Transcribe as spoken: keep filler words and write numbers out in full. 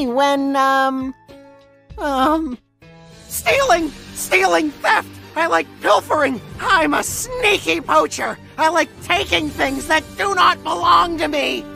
me when, um, um, stealing, stealing, theft. I like pilfering. I'm a sneaky poacher. I like taking things that do not belong to me.